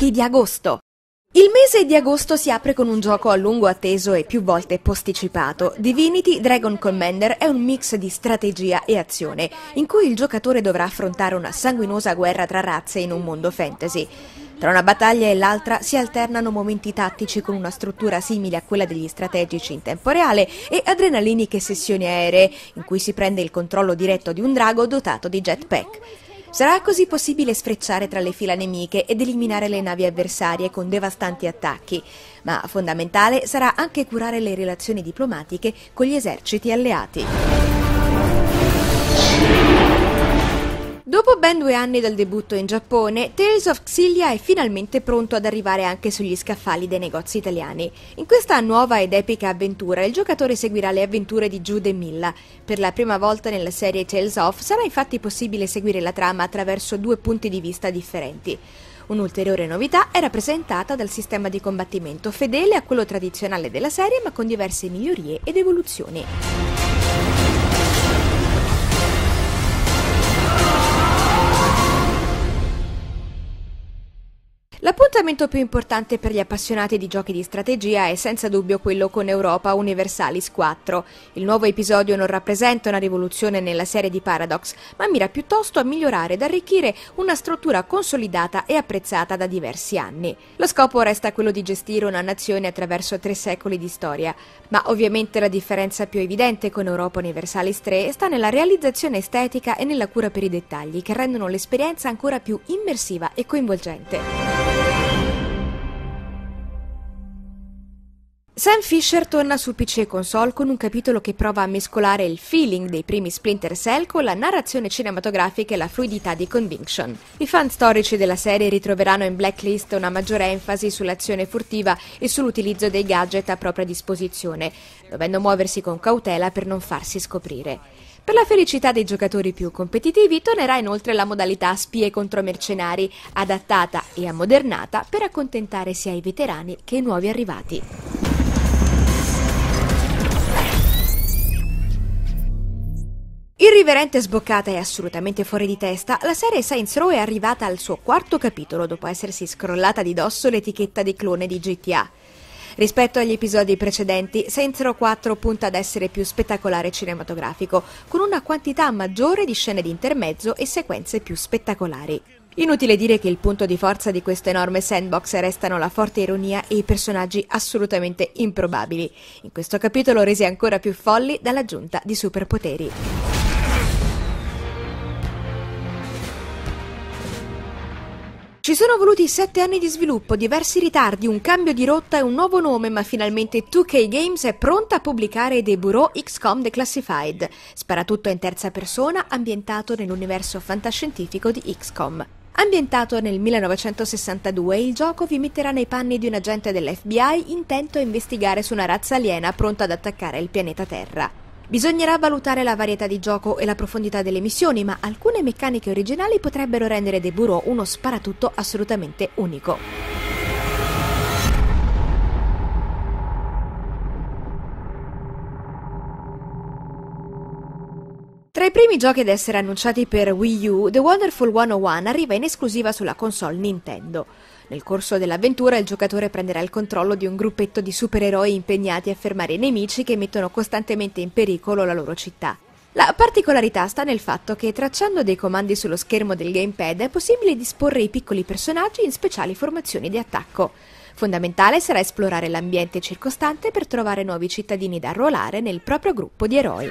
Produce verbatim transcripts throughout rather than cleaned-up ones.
Giochi di agosto. Il mese di agosto si apre con un gioco a lungo atteso e più volte posticipato. Divinity: Dragon Commander è un mix di strategia e azione, in cui il giocatore dovrà affrontare una sanguinosa guerra tra razze in un mondo fantasy. Tra una battaglia e l'altra si alternano momenti tattici con una struttura simile a quella degli strategici in tempo reale e adrenaliniche sessioni aeree in cui si prende il controllo diretto di un drago dotato di jetpack. Sarà così possibile sfrecciare tra le fila nemiche ed eliminare le navi avversarie con devastanti attacchi, ma fondamentale sarà anche curare le relazioni diplomatiche con gli eserciti alleati. Dopo ben due anni dal debutto in Giappone, Tales of Xillia è finalmente pronto ad arrivare anche sugli scaffali dei negozi italiani. In questa nuova ed epica avventura il giocatore seguirà le avventure di Jude Mathis. Per la prima volta nella serie Tales of sarà infatti possibile seguire la trama attraverso due punti di vista differenti. Un'ulteriore novità è rappresentata dal sistema di combattimento fedele a quello tradizionale della serie ma con diverse migliorie ed evoluzioni. L'appuntamento più importante per gli appassionati di giochi di strategia è senza dubbio quello con Europa Universalis quattro. Il nuovo episodio non rappresenta una rivoluzione nella serie di Paradox, ma mira piuttosto a migliorare ed arricchire una struttura consolidata e apprezzata da diversi anni. Lo scopo resta quello di gestire una nazione attraverso tre secoli di storia, ma ovviamente la differenza più evidente con Europa Universalis tre sta nella realizzazione estetica e nella cura per i dettagli, che rendono l'esperienza ancora più immersiva e coinvolgente. Sam Fisher torna su P C e console con un capitolo che prova a mescolare il feeling dei primi Splinter Cell con la narrazione cinematografica e la fluidità di Conviction. I fan storici della serie ritroveranno in Blacklist una maggiore enfasi sull'azione furtiva e sull'utilizzo dei gadget a propria disposizione, dovendo muoversi con cautela per non farsi scoprire. Per la felicità dei giocatori più competitivi tornerà inoltre la modalità spie contro mercenari, adattata e ammodernata per accontentare sia i veterani che i nuovi arrivati. Irriverente, sboccata e assolutamente fuori di testa, la serie Saints Row è arrivata al suo quarto capitolo dopo essersi scrollata di dosso l'etichetta di clone di G T A. Rispetto agli episodi precedenti, Saints Row quattro punta ad essere più spettacolare e cinematografico, con una quantità maggiore di scene di intermezzo e sequenze più spettacolari. Inutile dire che il punto di forza di questo enorme sandbox restano la forte ironia e i personaggi assolutamente improbabili, in questo capitolo resi ancora più folli dall'aggiunta di superpoteri. Ci sono voluti sette anni di sviluppo, diversi ritardi, un cambio di rotta e un nuovo nome, ma finalmente two K Games è pronta a pubblicare The Bureau X COM Declassified, sparatutto in terza persona ambientato nell'universo fantascientifico di X COM. Ambientato nel millenovecentosessantadue, il gioco vi metterà nei panni di un agente dell'F B I intento a investigare su una razza aliena pronta ad attaccare il pianeta Terra. Bisognerà valutare la varietà di gioco e la profondità delle missioni, ma alcune meccaniche originali potrebbero rendere The Bureau uno sparatutto assolutamente unico. Tra i primi giochi ad essere annunciati per Wii U, The Wonderful centouno arriva in esclusiva sulla console Nintendo. Nel corso dell'avventura il giocatore prenderà il controllo di un gruppetto di supereroi impegnati a fermare i nemici che mettono costantemente in pericolo la loro città. La particolarità sta nel fatto che tracciando dei comandi sullo schermo del gamepad è possibile disporre i piccoli personaggi in speciali formazioni di attacco. Fondamentale sarà esplorare l'ambiente circostante per trovare nuovi cittadini da arruolare nel proprio gruppo di eroi.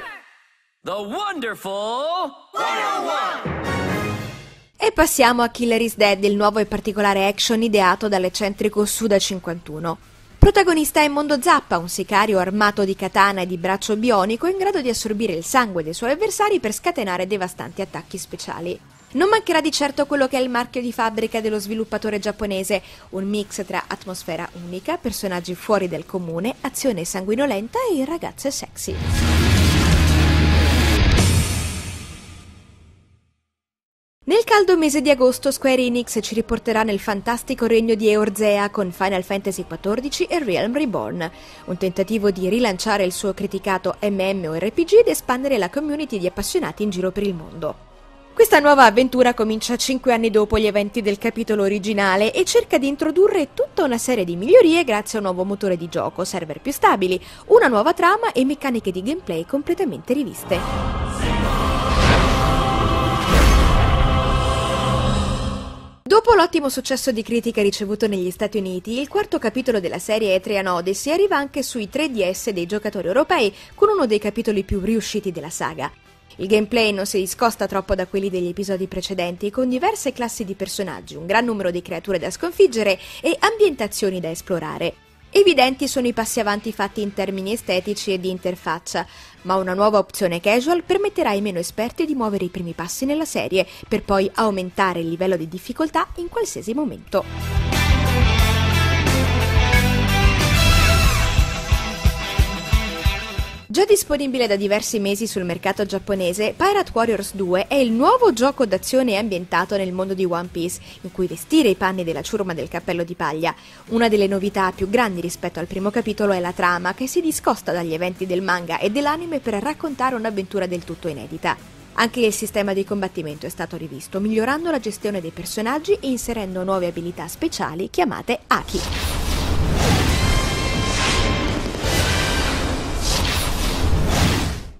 The Wonderful centouno! E passiamo a Killer Is Dead, il nuovo e particolare action ideato dall'eccentrico Suda cinquantuno. Protagonista è Mondo Zappa, un sicario armato di katana e di braccio bionico in grado di assorbire il sangue dei suoi avversari per scatenare devastanti attacchi speciali. Non mancherà di certo quello che è il marchio di fabbrica dello sviluppatore giapponese, un mix tra atmosfera unica, personaggi fuori del comune, azione sanguinolenta e ragazze sexy. Nel caldo mese di agosto Square Enix ci riporterà nel fantastico regno di Eorzea con Final Fantasy quattordici e Realm Reborn, un tentativo di rilanciare il suo criticato M M O R P G ed espandere la community di appassionati in giro per il mondo. Questa nuova avventura comincia cinque anni dopo gli eventi del capitolo originale e cerca di introdurre tutta una serie di migliorie grazie a un nuovo motore di gioco, server più stabili, una nuova trama e meccaniche di gameplay completamente riviste. Dopo l'ottimo successo di critica ricevuto negli Stati Uniti, il quarto capitolo della serie Etrian Odyssey arriva anche sui tre D S dei giocatori europei, con uno dei capitoli più riusciti della saga. Il gameplay non si discosta troppo da quelli degli episodi precedenti, con diverse classi di personaggi, un gran numero di creature da sconfiggere e ambientazioni da esplorare. Evidenti sono i passi avanti fatti in termini estetici e di interfaccia, ma una nuova opzione casual permetterà ai meno esperti di muovere i primi passi nella serie, per poi aumentare il livello di difficoltà in qualsiasi momento. Già disponibile da diversi mesi sul mercato giapponese, Pirate Warriors due è il nuovo gioco d'azione ambientato nel mondo di One Piece, in cui vestire i panni della ciurma del cappello di paglia. Una delle novità più grandi rispetto al primo capitolo è la trama, che si discosta dagli eventi del manga e dell'anime per raccontare un'avventura del tutto inedita. Anche il sistema di combattimento è stato rivisto, migliorando la gestione dei personaggi e inserendo nuove abilità speciali chiamate Haki.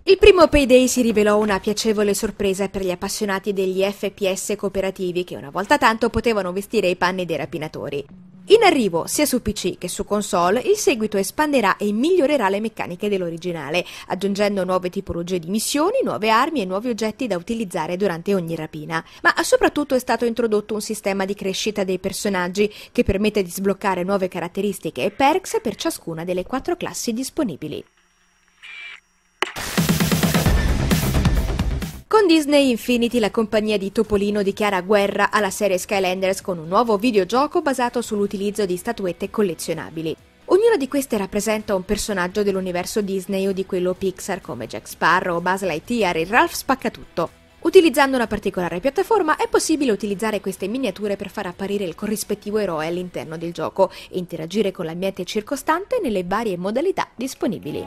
Il primo Payday si rivelò una piacevole sorpresa per gli appassionati degli F P S cooperativi che una volta tanto potevano vestire i panni dei rapinatori. In arrivo, sia su P C che su console, il seguito espanderà e migliorerà le meccaniche dell'originale, aggiungendo nuove tipologie di missioni, nuove armi e nuovi oggetti da utilizzare durante ogni rapina. Ma soprattutto è stato introdotto un sistema di crescita dei personaggi che permette di sbloccare nuove caratteristiche e perks per ciascuna delle quattro classi disponibili. Con Disney Infinity la compagnia di Topolino dichiara guerra alla serie Skylanders con un nuovo videogioco basato sull'utilizzo di statuette collezionabili. Ognuna di queste rappresenta un personaggio dell'universo Disney o di quello Pixar come Jack Sparrow, Buzz Lightyear e Ralph Spaccatutto. Utilizzando una particolare piattaforma è possibile utilizzare queste miniature per far apparire il corrispettivo eroe all'interno del gioco e interagire con l'ambiente circostante nelle varie modalità disponibili.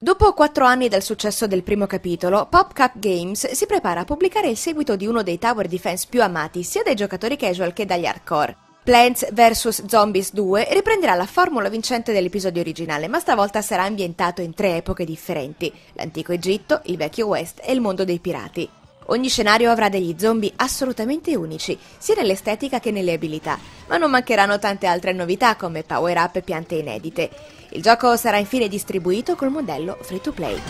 Dopo quattro anni dal successo del primo capitolo, PopCap Games si prepara a pubblicare il seguito di uno dei tower defense più amati sia dai giocatori casual che dagli hardcore. Plants vs Zombies due riprenderà la formula vincente dell'episodio originale, ma stavolta sarà ambientato in tre epoche differenti: l'antico Egitto, il vecchio West e il mondo dei pirati. Ogni scenario avrà degli zombie assolutamente unici, sia nell'estetica che nelle abilità, ma non mancheranno tante altre novità come power-up e piante inedite. Il gioco sarà infine distribuito col modello free-to-play.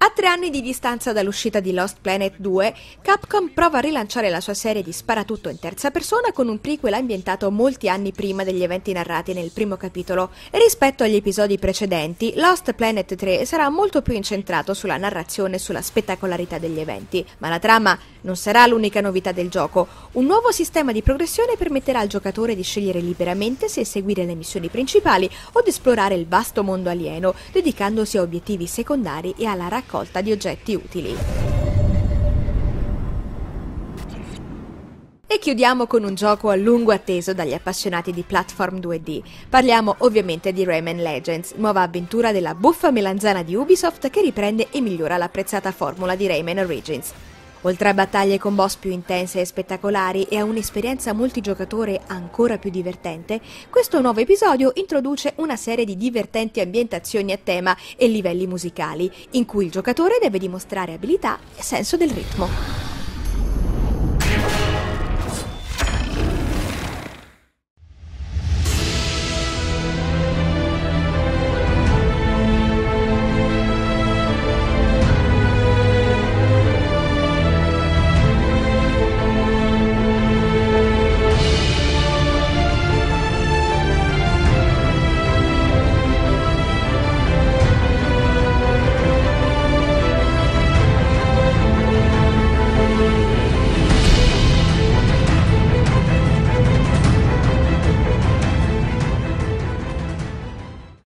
A tre anni di distanza dall'uscita di Lost Planet due, Capcom prova a rilanciare la sua serie di sparatutto in terza persona con un prequel ambientato molti anni prima degli eventi narrati nel primo capitolo. E rispetto agli episodi precedenti, Lost Planet tre sarà molto più incentrato sulla narrazione e sulla spettacolarità degli eventi, ma la trama non sarà l'unica novità del gioco. Un nuovo sistema di progressione permetterà al giocatore di scegliere liberamente se seguire le missioni principali o di esplorare il vasto mondo alieno, dedicandosi a obiettivi secondari e alla raccolta di oggetti utili. E chiudiamo con un gioco a lungo atteso dagli appassionati di platform due D. Parliamo ovviamente di Rayman Legends, nuova avventura della buffa melanzana di Ubisoft che riprende e migliora l'apprezzata formula di Rayman Origins. Oltre a battaglie con boss più intense e spettacolari e a un'esperienza multigiocatore ancora più divertente, questo nuovo episodio introduce una serie di divertenti ambientazioni a tema e livelli musicali, in cui il giocatore deve dimostrare abilità e senso del ritmo.